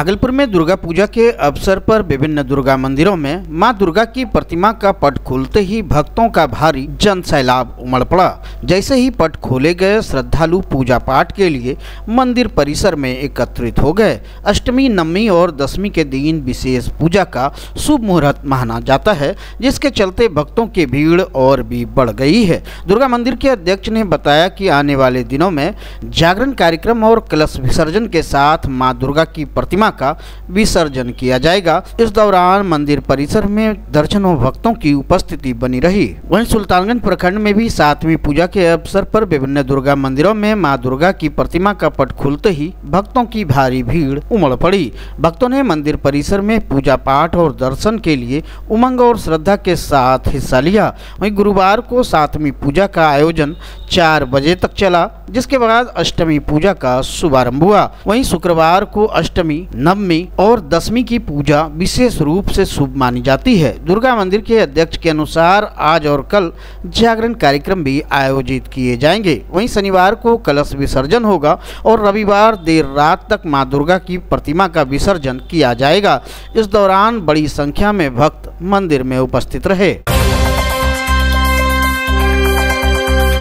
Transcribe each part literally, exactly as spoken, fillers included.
भागलपुर में दुर्गा पूजा के अवसर पर विभिन्न दुर्गा मंदिरों में मां दुर्गा की प्रतिमा का पट खुलते ही भक्तों का भारी जन सैलाब उमड़ पड़ा। जैसे ही पट खोले गए, श्रद्धालु पूजा पाठ के लिए मंदिर परिसर में एकत्रित हो गए। अष्टमी, नवमी और दसवीं के दिन विशेष पूजा का शुभ मुहूर्त माना जाता है, जिसके चलते भक्तों की भीड़ और भी बढ़ गई है। दुर्गा मंदिर के अध्यक्ष ने बताया कि आने वाले दिनों में जागरण कार्यक्रम और कलश विसर्जन के साथ माँ दुर्गा की प्रतिमा का विसर्जन किया जाएगा। इस दौरान मंदिर परिसर में दर्शनों भक्तों की उपस्थिति बनी रही। वहीं सुल्तानगंज प्रखंड में भी सातवीं पूजा के अवसर पर विभिन्न दुर्गा मंदिरों में मां दुर्गा की प्रतिमा का पट खुलते ही भक्तों की भारी भीड़ उमड़ पड़ी। भक्तों ने मंदिर परिसर में पूजा पाठ और दर्शन के लिए उमंग और श्रद्धा के साथ हिस्सा लिया। वहीं गुरुवार को सातवीं पूजा का आयोजन चार बजे तक चला, जिसके बाद अष्टमी पूजा का शुभारंभ हुआ। वहीं शुक्रवार को अष्टमी, नवमी और दसवीं की पूजा विशेष रूप से शुभ मानी जाती है। दुर्गा मंदिर के अध्यक्ष के अनुसार आज और कल जागरण कार्यक्रम भी आयोजित किए जाएंगे। वहीं शनिवार को कलश विसर्जन होगा और रविवार देर रात तक मां दुर्गा की प्रतिमा का विसर्जन किया जाएगा। इस दौरान बड़ी संख्या में भक्त मंदिर में उपस्थित रहे।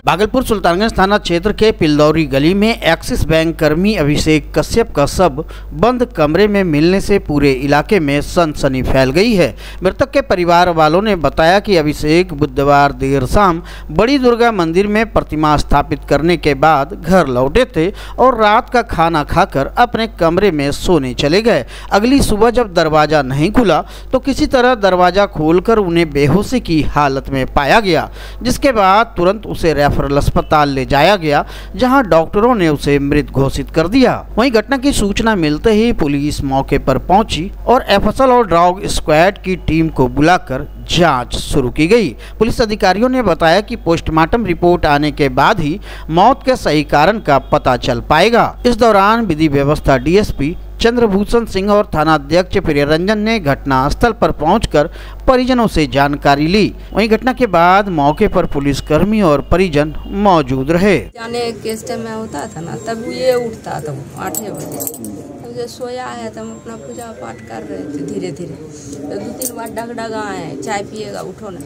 भागलपुर सुल्तानगंज थाना क्षेत्र के पिलदौरी गली में एक्सिस बैंक कर्मी अभिषेक कश्यप का शव बंद कमरे में मिलने से पूरे इलाके में सनसनी फैल गई है। मृतक के परिवार वालों ने बताया कि अभिषेक बुधवार देर शाम बड़ी दुर्गा मंदिर में प्रतिमा स्थापित करने के बाद घर लौटे थे और रात का खाना खाकर अपने कमरे में सोने चले गए। अगली सुबह जब दरवाज़ा नहीं खुला तो किसी तरह दरवाज़ा खोलकर उन्हें बेहोशी की हालत में पाया गया, जिसके बाद तुरंत उसे अस्पताल ले जाया गया, जहां डॉक्टरों ने उसे मृत घोषित कर दिया। वहीं घटना की सूचना मिलते ही पुलिस मौके पर पहुंची और एफएसएल और डॉग स्क्वाड की टीम को बुलाकर जांच शुरू की गई। पुलिस अधिकारियों ने बताया कि पोस्टमार्टम रिपोर्ट आने के बाद ही मौत के सही कारण का पता चल पाएगा। इस दौरान विधि व्यवस्था डीएसपी चंद्रभूषण सिंह और थानाध्यक्ष प्रिय रंजन ने घटना स्थल पर पहुंचकर परिजनों से जानकारी ली। वहीं घटना के बाद मौके पर पुलिसकर्मी और परिजन मौजूद रहे। जाने किस टाइम में होता था ना, तब ये उठता था आठ बजे, जो सोया है तो हम अपना पूजा पाठ कर रहे थे। धीरे धीरे तो दो तीन बार डग डग आए, चाय पिएगा उठो ना,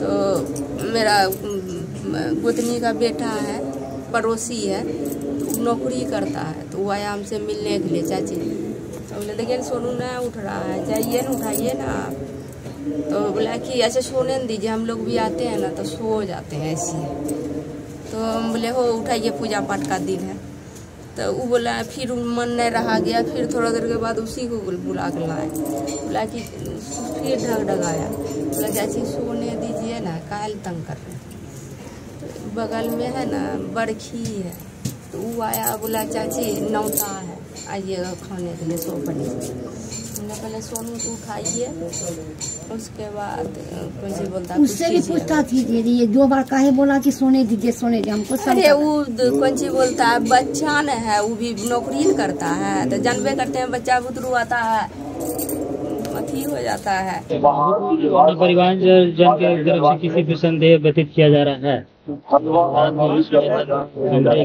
तो मेरा गोतनी का बेटा है, पड़ोसी है, तो नौकरी करता है, तो वो आया हमसे मिलने के लिए, चाची तो बोले देखिए सोनू ना उठ रहा है, जाइए ना उठाइए ना। तो बोला कि अच्छा सोने न दीजिए, हम लोग भी आते हैं ना तो सो जाते हैं ऐसे। तो हम बोले हो उठाइए, पूजा पाठ का दिन है। तो वो बोला फिर मन नहीं रहा गया, फिर थोड़ा देर के बाद उसी को बुला कर लाए, बोला कि फिर ढक ढगाया, बोला चाची सोने दीजिए ना, कायल तंग कर रहे। तो बगल में है ना बरखी है, तो वो आया बोला चाची नौता है, आइएगा खाने के लिए, सो पड़ी। हमने पहले सोनू को उठाइए, उसके बाद कोई बोलता उससे भी पूछता थी दीदी दो बार काहे बोला कि सोने दीजिए सोने दीजिए हमको। अरे वो कौन सी बोलता है, बच्चा न है, वो भी नौकरी करता है, तो जानबे करते हैं बच्चा बुतरू आता है अथी हो जाता है। परिवार जन के तरफ से किसी पे संदेह व्यतीत किया जा रहा है।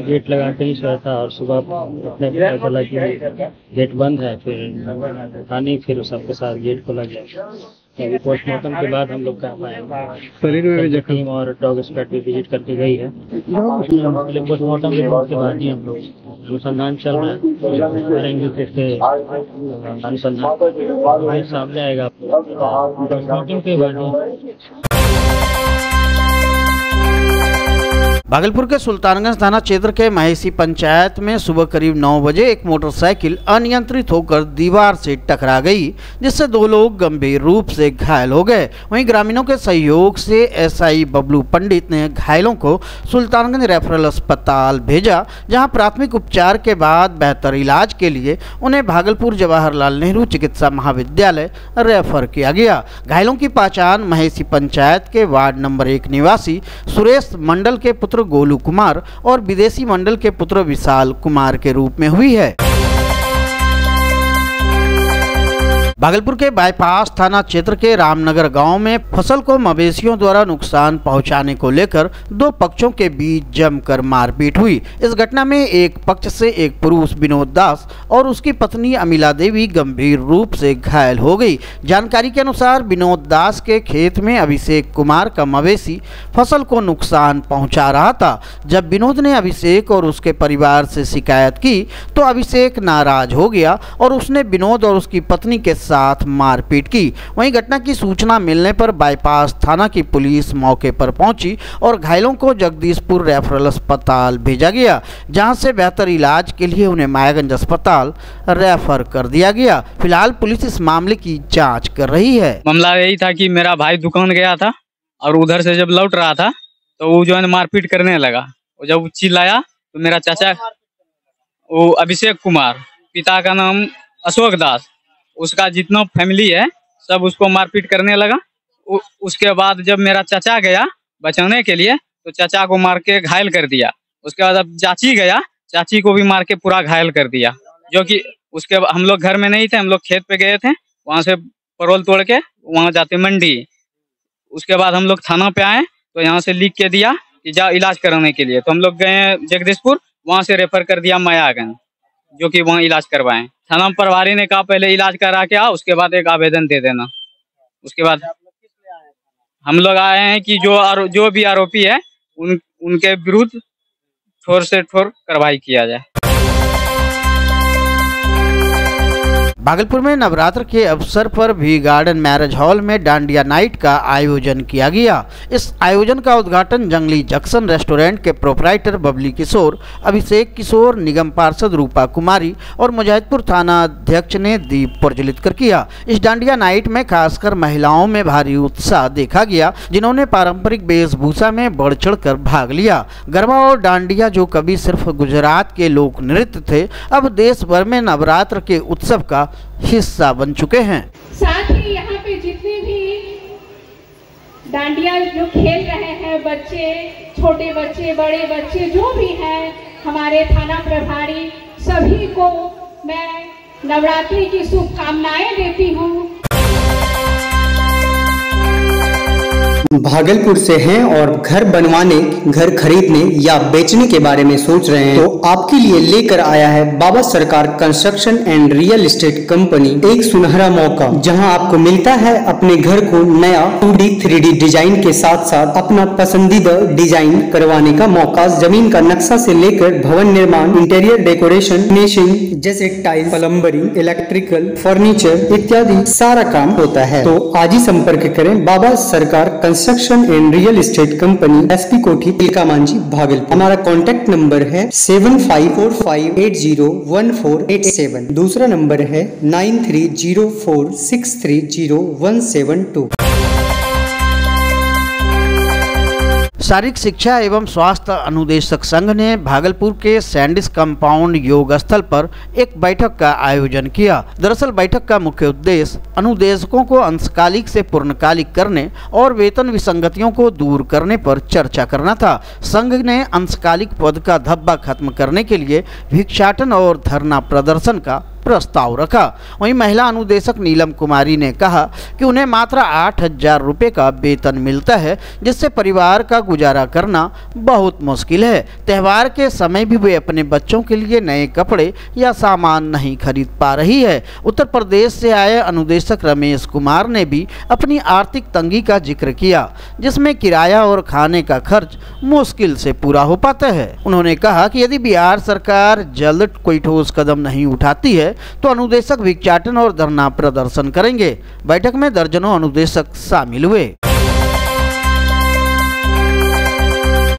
गेट लगा के ही सोया था और सुबह अपने पता चला कि गेट बंद है, फिर थाने फिर सबके साथ गेट खोला गया। पोस्टमार्टम के बाद हम लोग कह पाए शरीर में भी जख्म और डॉग स्क्वाड भी विजिट करके गई है। पोस्टमार्टम रिपोर्ट के बाद ही हम लोग अनुसंधान चल रहा है, अनुसंधान सामने आएगा पोस्टमार्टम के बाद। भागलपुर के सुल्तानगंज थाना क्षेत्र के महेशी पंचायत में सुबह करीब नौ बजे एक मोटरसाइकिल अनियंत्रित होकर दीवार से टकरा गई, जिससे दो लोग गंभीर रूप से घायल हो गए। वहीं ग्रामीणों के सहयोग से एसआई बबलू पंडित ने घायलों को सुल्तानगंज रेफरल अस्पताल भेजा, जहां प्राथमिक उपचार के बाद बेहतर इलाज के लिए उन्हें भागलपुर जवाहरलाल नेहरू चिकित्सा महाविद्यालय रेफर किया गया। घायलों की पहचान महेशी पंचायत के वार्ड नंबर एक निवासी सुरेश मंडल के पुत्र गोलू कुमार और विदेशी मंडल के पुत्र विशाल कुमार के रूप में हुई है। भागलपुर के बाईपास थाना क्षेत्र के रामनगर गांव में फसल को मवेशियों द्वारा नुकसान पहुंचाने को लेकर दो पक्षों के बीच जमकर मारपीट हुई। इस घटना में एक पक्ष से एक पुरुष विनोद दास और उसकी पत्नी अमिला देवी गंभीर रूप से घायल हो गई। जानकारी के अनुसार विनोद दास के खेत में अभिषेक कुमार का मवेशी फसल को नुकसान पहुंचा रहा था। जब विनोद ने अभिषेक और उसके परिवार से शिकायत की तो अभिषेक नाराज हो गया और उसने विनोद और उसकी पत्नी के साथ मारपीट की। वहीं घटना की सूचना मिलने पर बाईपास थाना की पुलिस मौके पर पहुंची और घायलों को जगदीशपुर रेफरल अस्पताल भेजा गया, जहां से बेहतर इलाज के लिए उन्हें मायागंज अस्पताल रेफर कर दिया गया। फिलहाल पुलिस इस मामले की जांच कर रही है। मामला यही था कि मेरा भाई दुकान गया था और उधर से जब लौट रहा था तो वो जो है मारपीट करने लगा। और जब चिल्लाया तो मेरा चाचा वो अभिषेक कुमार, पिता का नाम अशोक दास, उसका जितना फैमिली है सब उसको मारपीट करने लगा। उ, उसके बाद जब मेरा चाचा गया बचाने के लिए तो चाचा को मार के घायल कर दिया। उसके बाद अब चाची गया, चाची को भी मार के पूरा घायल कर दिया। जो कि उसके हम लोग घर में नहीं थे, हम लोग खेत पे गए थे, वहाँ से परोल तोड़ के वहाँ जाते मंडी। उसके बाद हम लोग थाना पे आए तो यहाँ से लिख के दिया कि जा इलाज कराने के लिए, तो हम लोग गए जगदीशपुर, वहाँ से रेफर कर दिया मायागंज, जो कि वहाँ इलाज करवाएं। थाना प्रभारी ने कहा पहले इलाज करा के आओ, उसके बाद एक आवेदन दे देना। उसके बाद हम लोग आए हैं कि जो आरो, जो भी आरोपी है उन उनके विरुद्ध ठोर से ठोर कार्रवाई किया जाए। भागलपुर में नवरात्र के अवसर पर भी गार्डन मैरिज हॉल में डांडिया नाइट का आयोजन किया गया। इस आयोजन का उद्घाटन जंगली जंक्शन रेस्टोरेंट के प्रोपराइटर बबली किशोर, अभिषेक किशोर, निगम पार्षद रूपा कुमारी और मुजाहिदपुर थाना अध्यक्ष ने दीप प्रज्वलित कर किया। इस डांडिया नाइट में खासकर महिलाओं में भारी उत्साह देखा गया, जिन्होंने पारंपरिक वेशभूषा में बढ़ चढ़ कर भाग लिया। गरबा और डांडिया जो कभी सिर्फ गुजरात के लोक नृत्य थे, अब देश भर में नवरात्र के उत्सव का हिस्सा बन चुके हैं। साथ ही यहाँ पे जितने भी डांडिया जो खेल रहे हैं बच्चे, छोटे बच्चे, बड़े बच्चे, जो भी हैं, हमारे थाना प्रभारी सभी को मैं नवरात्रि की शुभकामनाएं देती हूँ। भागलपुर से हैं और घर बनवाने, घर खरीदने या बेचने के बारे में सोच रहे हैं तो आपके लिए लेकर आया है Baba Sarkar construction and real estate company एक सुनहरा मौका, जहां आपको मिलता है अपने घर को नया two D three D design के साथ साथ अपना पसंदीदा डिजाइन करवाने का मौका। जमीन का नक्शा से लेकर भवन निर्माण, इंटीरियर डेकोरेशन, फिनिशिंग जैसे टाइल, प्लम्बरिंग, इलेक्ट्रिकल, फर्नीचर इत्यादि सारा काम होता है। तो आज ही संपर्क करें Baba Sarkar construction and real estate company, S P Kothi, Tilka Manjhi, Bhagalpur. हमारा कॉन्टेक्ट नंबर है seven five four five eight zero one four eight seven. दूसरा नंबर है nine three zero four six three zero one seven two. शारीरिक शिक्षा एवं स्वास्थ्य अनुदेशक संघ ने भागलपुर के सैंडिस कंपाउंड योग स्थल पर एक बैठक का आयोजन किया। दरअसल बैठक का मुख्य उद्देश्य अनुदेशकों को अंशकालिक से पूर्णकालिक करने और वेतन विसंगतियों को दूर करने पर चर्चा करना था। संघ ने अंशकालिक पद का धब्बा खत्म करने के लिए भिक्षाटन और धरना प्रदर्शन का प्रस्ताव रखा। वहीं महिला अनुदेशक नीलम कुमारी ने कहा कि उन्हें मात्र आठ हजार रुपये का वेतन मिलता है, जिससे परिवार का गुजारा करना बहुत मुश्किल है। त्यौहार के समय भी वे अपने बच्चों के लिए नए कपड़े या सामान नहीं खरीद पा रही है। उत्तर प्रदेश से आए अनुदेशक रमेश कुमार ने भी अपनी आर्थिक तंगी का जिक्र किया, जिसमें किराया और खाने का खर्च मुश्किल से पूरा हो पाता है। उन्होंने कहा कि यदि बिहार सरकार जल्द कोई ठोस कदम नहीं उठाती है तो अनुदेशक भिक्षाटन और धरना प्रदर्शन करेंगे। बैठक में दर्जनों अनुदेशक शामिल हुए।